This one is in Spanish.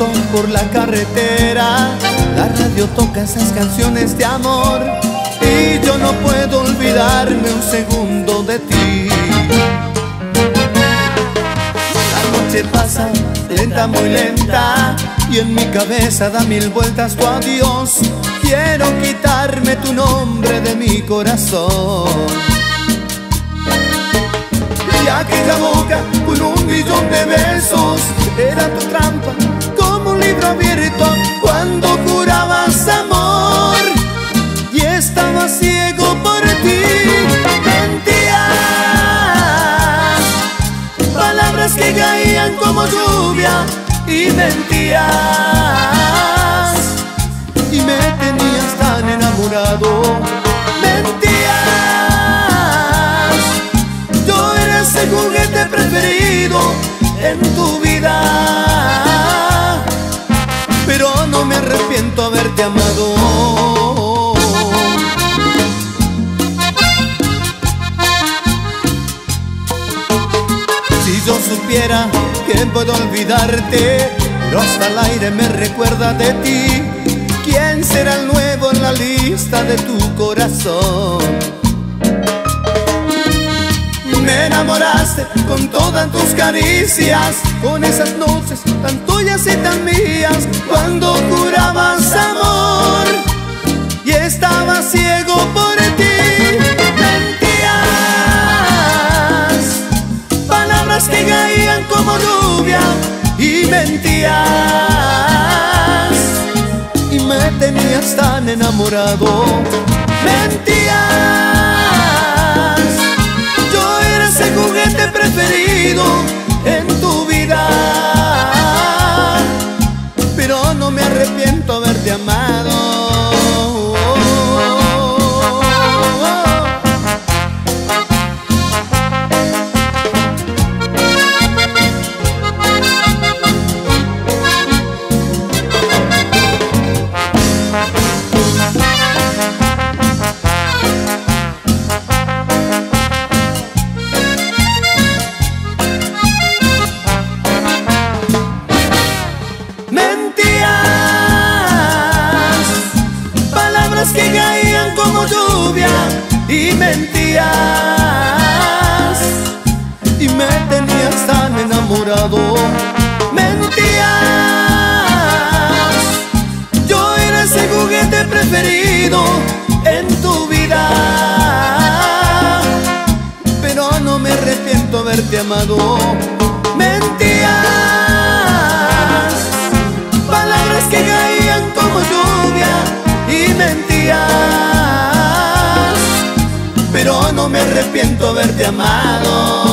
maratón por la carretera, la radio toca esas canciones de amor y yo no puedo olvidarme un segundo de ti. La noche pasa lenta, muy lenta, y en mi cabeza da mil vueltas tu adiós. Quiero quitarme tu nombre de mi corazón. Y aquella boca con un millón de besos era tu trampa, como un libro abierto cuando jurabas amor y estaba ciego por ti. Mentías, palabras que caían como lluvia, y me tenías tan enamorado. Mentías, el juguete preferido en tu vida, pero no me arrepiento haberte amado. Si yo supiera que puedo olvidarte, pero hasta el aire me recuerda de ti. ¿Quién será el nuevo en la lista de tu corazón? Me enamoraste con todas tus caricias, con esas noches tan tuyas y tan mías, cuando jurabas amor y estaba ciego por ti. Mentías, palabras que caían como lluvia, y mentías, y me tenías tan enamorado. Mentías, el juguete preferido en tu vida, pero no me arrepiento haberte amado. Que caían como lluvia, y mentías, y me tenías tan enamorado. Mentías, yo era ese juguete preferido en tu vida, pero no me arrepiento haberte amado. Mentías, palabras que caían como lluvia, y mentías, pero no me arrepiento haberte amado.